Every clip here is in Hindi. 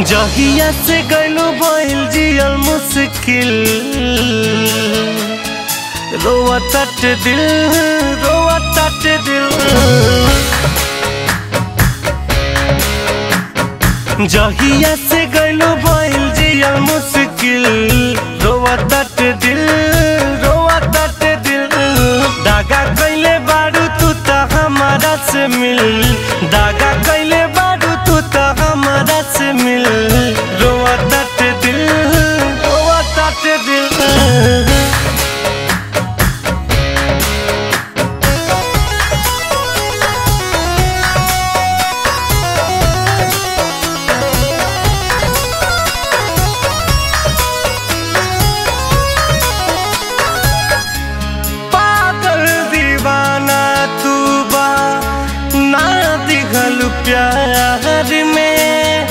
जहिया से गइलू भइल जियल मुश्किल, रोवा तट दिल। जहिया से गइलू भइल जियल मुश्किल, रोवा तट दिल, रोवा तट दिल। दागा कइले बारू तू त हमारा से मिल, दागा कइले बारू तू त हमारा से मिल। रोवा तट दिल, रोवा तट दिल। प्यार में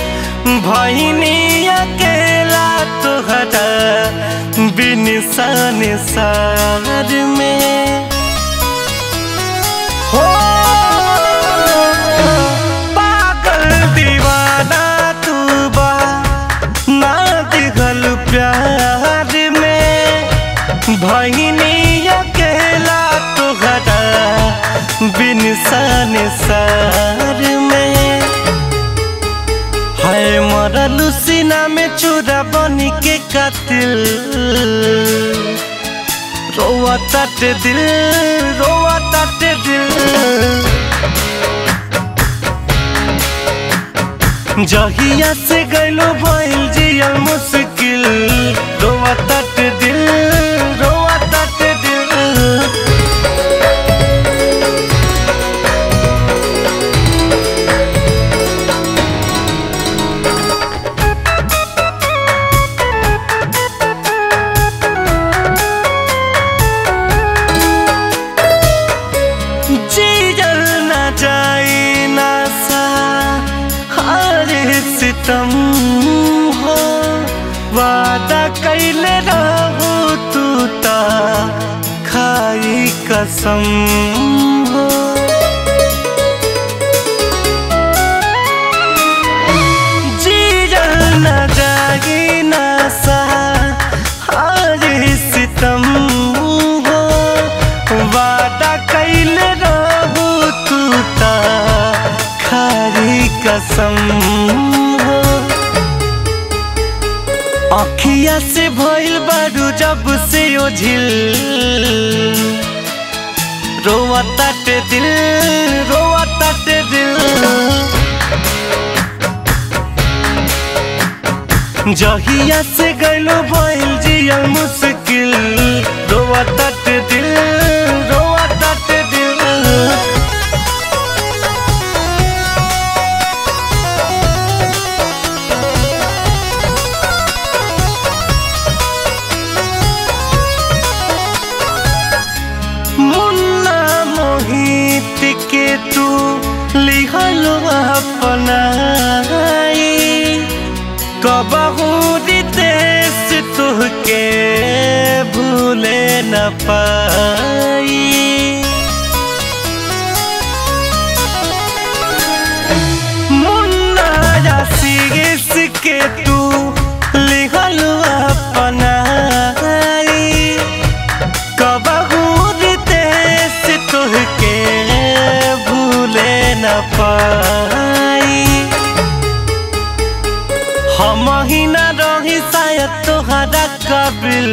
भईनी अकेला तोहरा बिनिशान सार में, हो पागल दीवाना तू बा ना दिखल प्यार में भईनी अकेला तोहरा बिनिशान सार में। हाय मरलू सीना में चूरा बनी के कातिल, रोवा तट दिल, रोवा तट दिल। जहिया से गइलू भइल जियल मुश्किल, रोवा तट दिल, रोवा तट दिल। तुम हो वादा कैले रहू तू ता खाई कसम हो, जीजल न जागी न सहारे सितम हो वादा कैले रहू तू ता खाई कसम। अखिया से भइल बारू जब से ओझिल, रोवा तट दिल, रोवा तट दिल। जहिया से गइलू भइल जियल मुश्किल, रोवा तट दिल, रोवा तट दिल। कबहूरी देश तुहके भूले न पाई, मुन्ना आशीष के तू लिखल अपनाई कबहूरी देश तुहके भूले न पाई। हम ही ना रही शायद तोहरा काबिल,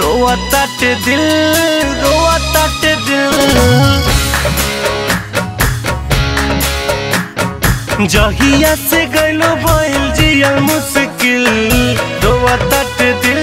रोवा तट दिल, रोवा तट दिल। जहिया से गइलू भइल जियल मुश्किल, रोवा तट दिल।